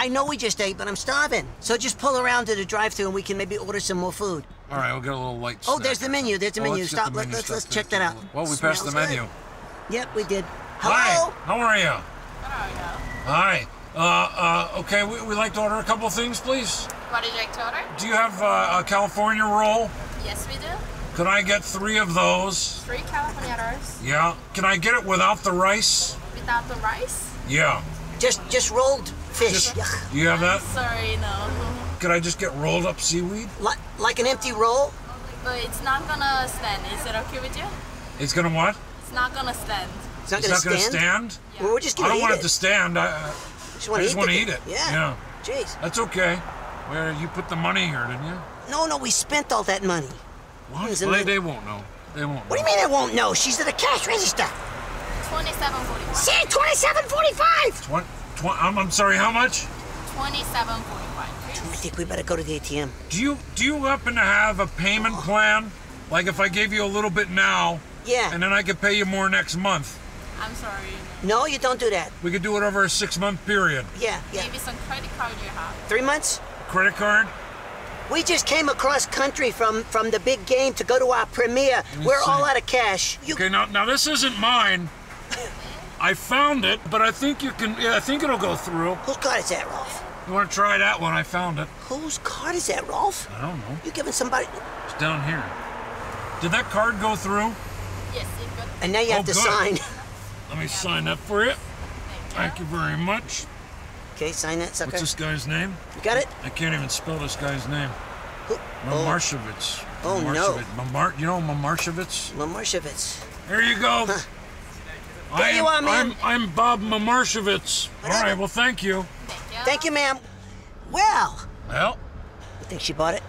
I know we just ate, but I'm starving. So just pull around to the drive-thru and we can maybe order some more food. All right, we'll get a little light snack. Oh, there's the menu. There's the menu. Stop. Let's check that out. Well, we passed the menu. Yep, we did. Hello? Hi. How are you? Hi. Okay, we'd like to order a couple of things, please. What would you like to order? Do you have a California roll? Yes, we do. Could I get 3 of those? 3 California rolls? Yeah. Can I get it without the rice? Without the rice? Yeah. Just rolled fish. Do you have that? Sorry, no. Could I just get rolled up seaweed? Like an empty roll? But it's not gonna stand. Is it okay with you? It's gonna what? It's not gonna stand. It's not gonna stand? Yeah. Well, we're just gonna I don't want it to stand. I just want to eat it. Yeah. Jeez. That's okay. Well, you put the money here, didn't you? No, we spent all that money. What? They won't know. They won't know. What do you mean they won't know? She's at the cash register. 27.45. See, 27.45. I'm sorry. How much? 27.45. I think we better go to the ATM. Do you happen to have a payment plan? Like if I gave you a little bit now. Yeah. And then I could pay you more next month. I'm sorry. No, you don't do that. We could do it over a 6-month period. Yeah. Maybe some credit card you have. 3 months? Credit card? We just came across country from the big game to go to our premiere. We're all out of cash. Okay, now this isn't mine. I found it, but I think you can, I think it'll go through. Whose card is that, Rolf? You want to try that one? I found it. Whose card is that, Rolf? I don't know. You're giving somebody... It's down here. Did that card go through? Yes, it did. And now you have to sign. Let me sign up for it. Thank you very much. Okay, sign that sucker. What's this guy's name? You got it? I can't even spell this guy's name. Who? Mamarshovitz. Oh, no. You know Mamarshovitz? Mamarshovitz. Here you go. Huh. There you are, man. I'm Bob Mamarshovitz. All right, well, thank you. Thank you, ma'am. Well. You think she bought it?